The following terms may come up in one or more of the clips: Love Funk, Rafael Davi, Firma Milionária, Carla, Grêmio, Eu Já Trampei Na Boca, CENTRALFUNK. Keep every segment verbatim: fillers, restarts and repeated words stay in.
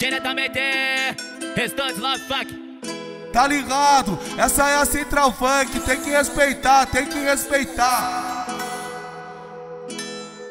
Diretamente, restante Love Funk. Tá ligado? Essa é a Central Funk, tem que respeitar, tem que respeitar.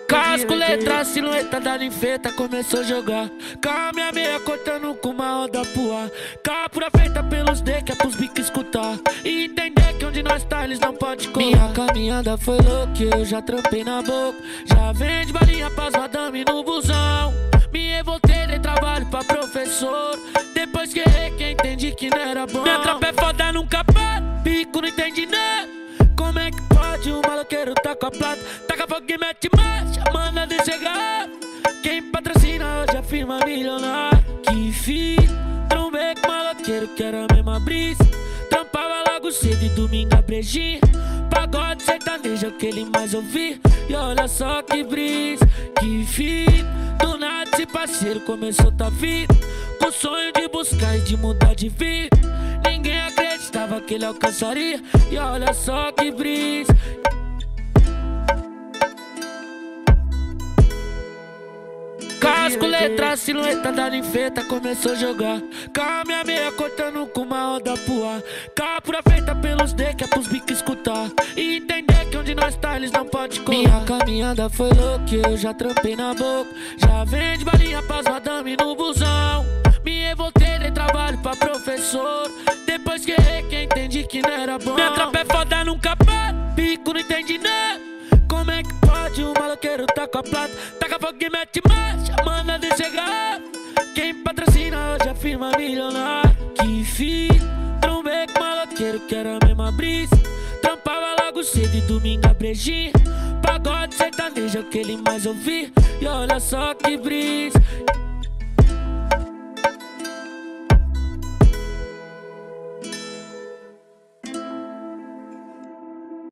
Casco, letra, silhueta da ninfeta, começou a jogar. Cá minha meia cortando com uma onda pro ar. Cá pura feita pelos D, que é pros bico escutar. E entender que onde nós tá, eles não pode colar. Minha caminhada foi louca, eu já trampei na boca. Já vende balinha pras madame no busão. Me revoltei, dei trabalho pra professor. Depois que errei, que entendi que não era bom. Minha tropa é foda, nunca para. Pico, não entendi nada. Como é que pode um maloqueiro tá com a plata? Taca fogo e mete marcha, manda de chegar. Quem patrocina hoje é a firma milionária. Que fiz, trombei com maloqueiro que era a mesma brisa. Trampava logo cedo e domingo a brejinha. Pagode sertanejo, aquele mais ouvi. E olha só que brisa, que fiz. Do nada esse parceiro começou tá vida. Com sonho de buscar e de mudar de vida. Ninguém acreditava que ele alcançaria. E olha só que brisa. Casco, letra, silhueta da ninfeta, começou a jogar. Cá minha meia cortando com uma onda pro ar. Cá pura feita pelos D, que é pros bico escutar. E entender que onde nós tá, eles não pode colar. Minha caminhada foi louca, eu já trampei na boca. Já vende balinha pras madame no busão. Me revoltei, dei trabalho pra professor. Depois que errei, que entendi que não era bom. Minha tropa é foda, nunca para. Pico, não entendi nada. Como é que pode um maloqueiro tá com a plata? Taca fogo e mete marcha, manda de chegar. Quem patrocina hoje é a firma milionária. Que fiz, trombei com maloqueiro que era a mesma brisa. Trampava logo cedo e domingo a brejinha. Pagode sertanejo, aquele mais ouvi. E olha só que brisa.